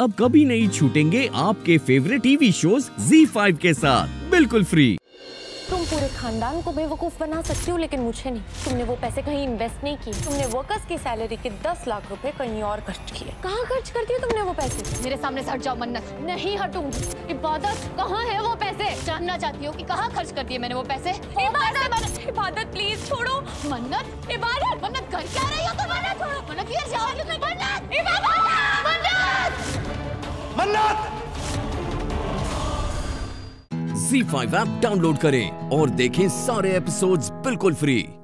अब कभी नहीं छूटेंगे आपके फेवरेट टीवी शोज ZEE5 के साथ बिल्कुल फ्री। तुम पूरे खानदान को बेवकूफ बना सकती हो लेकिन मुझे नहीं। तुमने वो पैसे कहीं इन्वेस्ट नहीं किए। तुमने वर्कर्स की सैलरी के 10 लाख रुपए कहीं और खर्च किए। कहाँ खर्च करती हो तुमने वो पैसे? मेरे सामने से हट जाओ मन्नत। नहीं हटूंगी। इबादत कहाँ है वो पैसे? जानना चाहती हो कि कहाँ खर्च कर दिए मैंने वो पैसे? इबादत प्लीज छोड़ो। मन्नत इबादत मन्नत कर क्या रही हो तुम? मन्नत छोड़ो। मन्नत ये जाओ मन्नत इबादत मन्नत मन्नत। ZEE5 ऐप डाउनलोड करें और देखें सारे एपिसोड्स बिल्कुल फ्री।